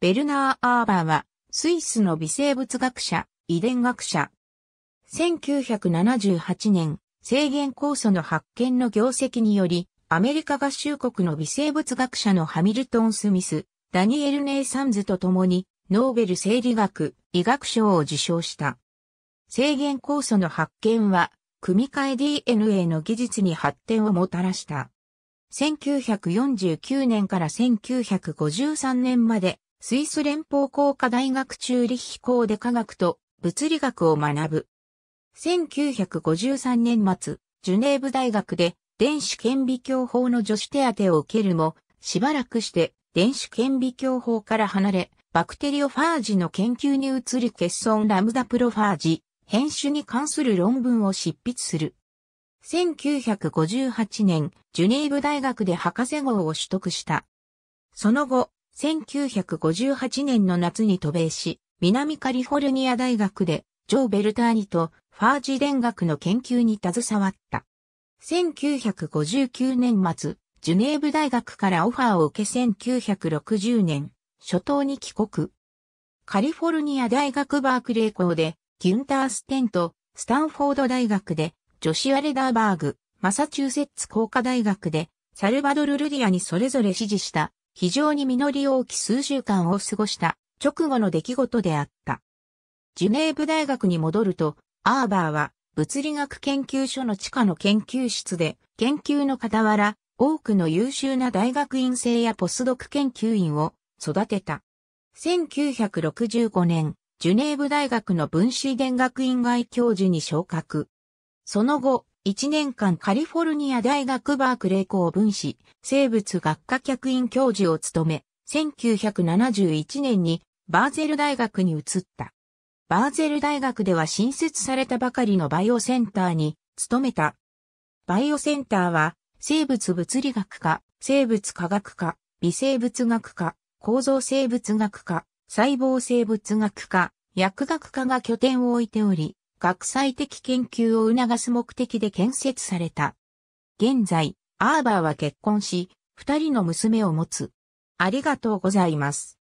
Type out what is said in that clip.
ベルナー・アーバーは、スイスの微生物学者、遺伝学者。1978年、制限酵素の発見の業績により、アメリカ合衆国の微生物学者のハミルトン・スミス、ダニエル・ネーサンズと共に、ノーベル生理学・医学賞を受賞した。制限酵素の発見は、組み換え DNA の技術に発展をもたらした。1949年から1953年まで、スイス連邦工科大学チューリッヒ校で化学と物理学を学ぶ。1953年末、ジュネーブ大学で電子顕微鏡法の助手手当を受けるも、しばらくして電子顕微鏡法から離れ、バクテリオファージの研究に移り欠損ラムダプロファージ、変種に関する論文を執筆する。1958年、ジュネーブ大学で博士号を取得した。その後、1958年の夏に渡米し、南カリフォルニア大学で、ジョー・ベルターニとファージ遺伝学の研究に携わった。1959年末、ジュネーブ大学からオファーを受け1960年、初頭に帰国。カリフォルニア大学バークレー校で、ギュンター・ステンとスタンフォード大学で、ジョシュア・レダーバーグ、マサチューセッツ工科大学で、サルバドル・ルディアにそれぞれ師事した。非常に実り多き数週間を過ごした直後の出来事であった。ジュネーブ大学に戻ると、アーバーは物理学研究所の地下の研究室で研究の傍ら多くの優秀な大学院生やポスドク研究員を育てた。1965年、ジュネーブ大学の分子遺伝学院外教授に昇格。その後、1年間カリフォルニア大学バークレー校分子生物学科客員教授を務め、1971年にバーゼル大学に移った。バーゼル大学では新設されたばかりのバイオセンターに勤めた。バイオセンターは生物物理学科、生物化学科、微生物学科、構造生物学科、細胞生物学科、薬学科が拠点を置いており、学際的研究を促す目的で建設された。現在、アーバーは結婚し、2人の娘を持つ。ありがとうございます。